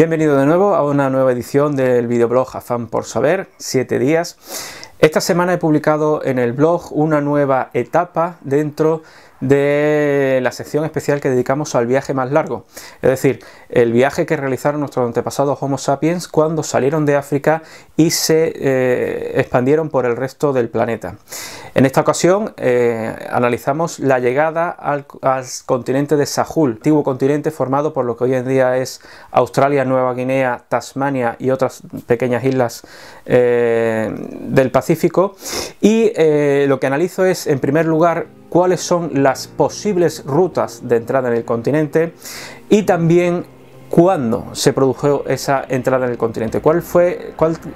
Bienvenido de nuevo a una nueva edición del videoblog Afán por Saber, 7 días. Esta semana he publicado en el blog una nueva etapa dentro de la sección especial que dedicamos al viaje más largo, es decir, el viaje que realizaron nuestros antepasados Homo sapiens cuando salieron de África y se expandieron por el resto del planeta. En esta ocasión analizamos la llegada al continente de Sahul, antiguo continente formado por lo que hoy en día es Australia, Nueva Guinea, Tasmania y otras pequeñas islas del Pacífico, y lo que analizo es, en primer lugar, cuáles son las posibles rutas de entrada en el continente y también cuándo se produjo esa entrada en el continente, cuáles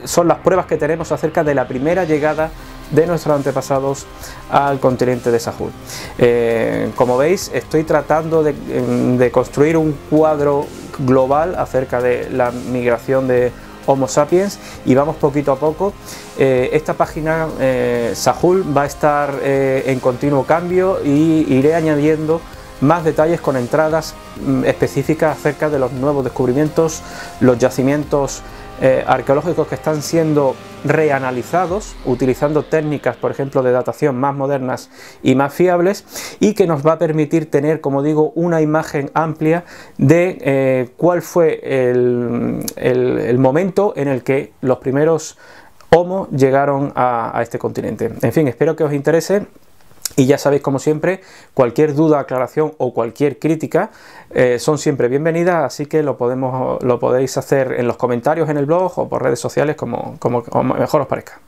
son las pruebas que tenemos acerca de la primera llegada de nuestros antepasados al continente de Sahul. Como veis, estoy tratando de construir un cuadro global acerca de la migración de Homo sapiens y vamos poquito a poco. Esta página Sahul va a estar en continuo cambio y iré añadiendo más detalles con entradas específicas acerca de los nuevos descubrimientos, los yacimientos arqueológicos que están siendo reanalizados utilizando técnicas, por ejemplo, de datación más modernas y más fiables, y que nos va a permitir tener, como digo, una imagen amplia de cuál fue el momento en el que los primeros Homo llegaron a este continente. En fin, espero que os interese. Y ya sabéis, como siempre, cualquier duda, aclaración o cualquier crítica son siempre bienvenidas, así que lo podéis hacer en los comentarios en el blog o por redes sociales, como mejor os parezca.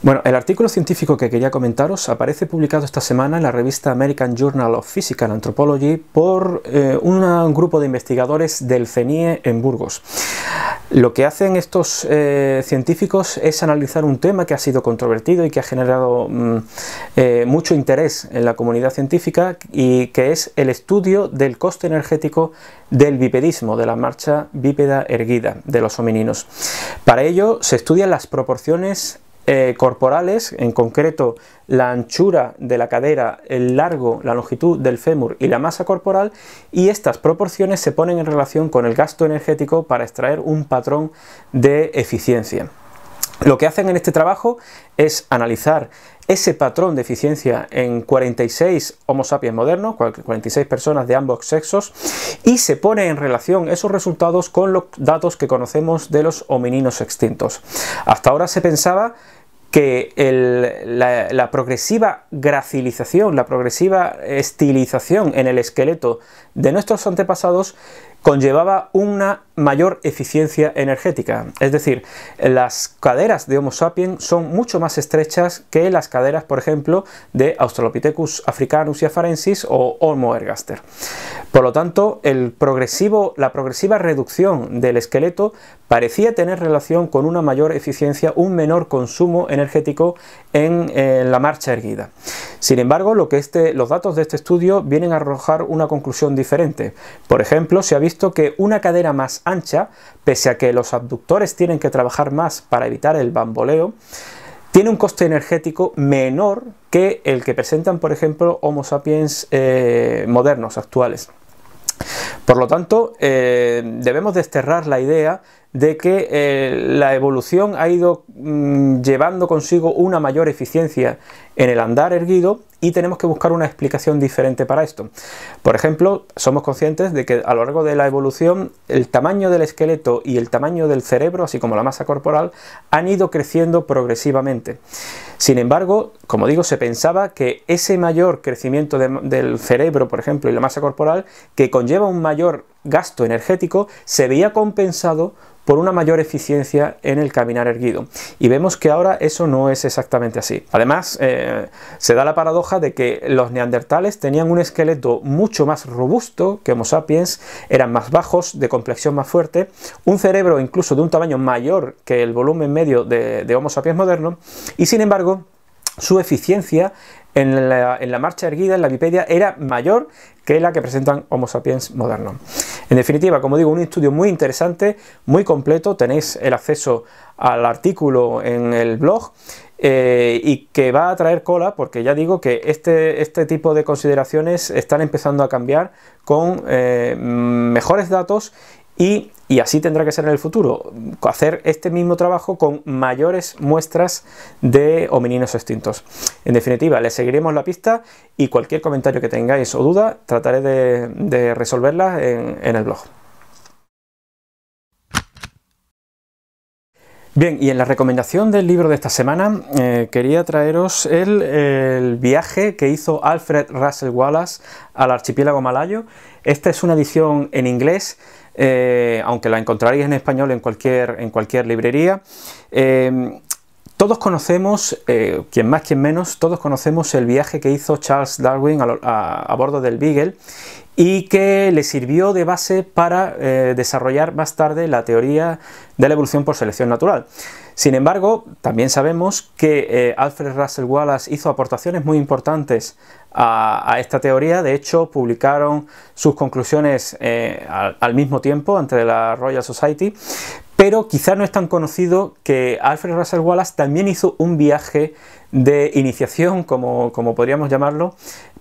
Bueno, el artículo científico que quería comentaros aparece publicado esta semana en la revista American Journal of Physical Anthropology por un grupo de investigadores del CENIE en Burgos. Lo que hacen estos científicos es analizar un tema que ha sido controvertido y que ha generado mucho interés en la comunidad científica, y que es el estudio del coste energético del bipedismo, de la marcha bípeda erguida de los homininos. Para ello se estudian las proporciones corporales, en concreto la anchura de la cadera, el largo, la longitud del fémur y la masa corporal, y estas proporciones se ponen en relación con el gasto energético para extraer un patrón de eficiencia. Lo que hacen en este trabajo es analizar ese patrón de eficiencia en 46 Homo sapiens modernos, 46 personas de ambos sexos, y se pone en relación esos resultados con los datos que conocemos de los homininos extintos. Hasta ahora se pensaba que la progresiva gracilización, la progresiva estilización en el esqueleto de nuestros antepasados conllevaba una mayor eficiencia energética, es decir, las caderas de Homo sapiens son mucho más estrechas que las caderas, por ejemplo, de Australopithecus africanus y afarensis o Homo ergaster. Por lo tanto, la progresiva reducción del esqueleto parecía tener relación con una mayor eficiencia, un menor consumo energético en la marcha erguida. Sin embargo, los datos de este estudio vienen a arrojar una conclusión diferente. Por ejemplo, se ha visto que una cadera más ancha, pese a que los abductores tienen que trabajar más para evitar el bamboleo, tiene un coste energético menor que el que presentan, por ejemplo, Homo sapiens modernos, actuales. Por lo tanto, debemos desterrar la idea de que la evolución ha ido llevando consigo una mayor eficiencia en el andar erguido, y tenemos que buscar una explicación diferente para esto. Por ejemplo, somos conscientes de que a lo largo de la evolución el tamaño del esqueleto y el tamaño del cerebro, así como la masa corporal, han ido creciendo progresivamente. Sin embargo, como digo, se pensaba que ese mayor crecimiento del cerebro, por ejemplo, y la masa corporal, que conlleva un mayor gasto energético, se veía compensado por una mayor eficiencia en el caminar erguido, y vemos que ahora eso no es exactamente así. Además, se da la paradoja de que los neandertales tenían un esqueleto mucho más robusto que Homo sapiens, eran más bajos, de complexión más fuerte, un cerebro incluso de un tamaño mayor que el volumen medio de Homo sapiens moderno, y sin embargo su eficiencia en la marcha erguida, en la bipedia, era mayor que la que presentan Homo sapiens moderno. En definitiva, como digo, un estudio muy interesante, muy completo. Tenéis el acceso al artículo en el blog y que va a traer cola, porque ya digo que este tipo de consideraciones están empezando a cambiar con mejores datos y así tendrá que ser en el futuro, hacer este mismo trabajo con mayores muestras de homininos extintos. En definitiva, les seguiremos la pista y cualquier comentario que tengáis o duda trataré de resolverlas en el blog. Bien, y en la recomendación del libro de esta semana quería traeros el viaje que hizo Alfred Russel Wallace al archipiélago malayo. Esta es una edición en inglés, aunque la encontraréis en español en cualquier librería. Todos conocemos, quien más quien menos, todos conocemos el viaje que hizo Charles Darwin a bordo del Beagle y que le sirvió de base para desarrollar más tarde la teoría de la evolución por selección natural. Sin embargo, también sabemos que Alfred Russel Wallace hizo aportaciones muy importantes a esta teoría. De hecho, publicaron sus conclusiones al mismo tiempo ante la Royal Society, pero quizá no es tan conocido que Alfred Russel Wallace también hizo un viaje de iniciación, como podríamos llamarlo,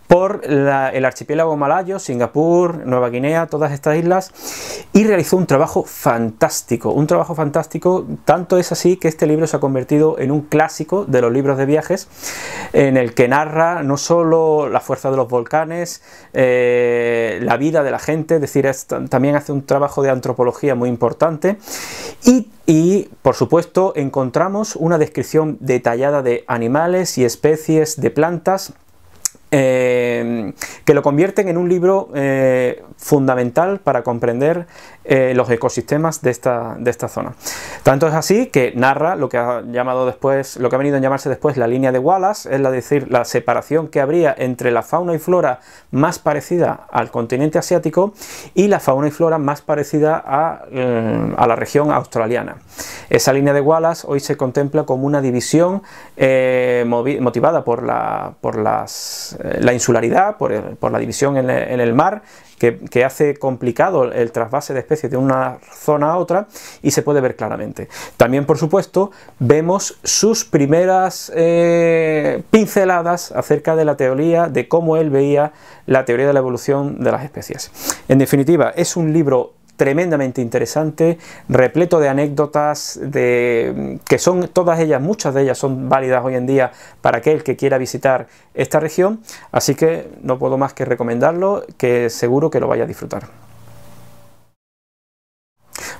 por el archipiélago malayo, Singapur, Nueva Guinea, todas estas islas, y realizó un trabajo fantástico, tanto es así que este libro se ha convertido en un clásico de los libros de viajes, en el que narra no solo la fuerza de los volcanes, la vida de la gente, es decir, también hace un trabajo de antropología muy importante, y por supuesto encontramos una descripción detallada de animales y especies de plantas, que lo convierten en un libro fundamental para comprender los ecosistemas de esta zona. Tanto es así que narra lo que ha venido a llamarse después la línea de Wallace, es decir, la separación que habría entre la fauna y flora más parecida al continente asiático y la fauna y flora más parecida a la región australiana. Esa línea de Wallace hoy se contempla como una división motivada por la insularidad, por la división en el mar, que hace complicado el trasvase de especies de una zona a otra, y se puede ver claramente. También, por supuesto, vemos sus primeras pinceladas acerca de la teoría, de cómo él veía la teoría de la evolución de las especies. En definitiva, es un libro tremendamente interesante, repleto de anécdotas, que son todas ellas, muchas de ellas son válidas hoy en día para aquel que quiera visitar esta región, así que no puedo más que recomendarlo, que seguro que lo vaya a disfrutar.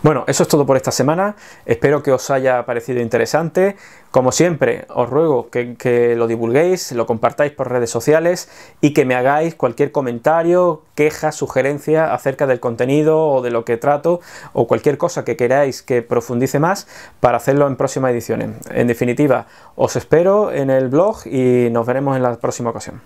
Bueno, eso es todo por esta semana, espero que os haya parecido interesante. Como siempre, os ruego que lo divulguéis, lo compartáis por redes sociales y que me hagáis cualquier comentario, queja, sugerencia acerca del contenido o de lo que trato o cualquier cosa que queráis que profundice más para hacerlo en próximas ediciones. En definitiva, os espero en el blog y nos veremos en la próxima ocasión.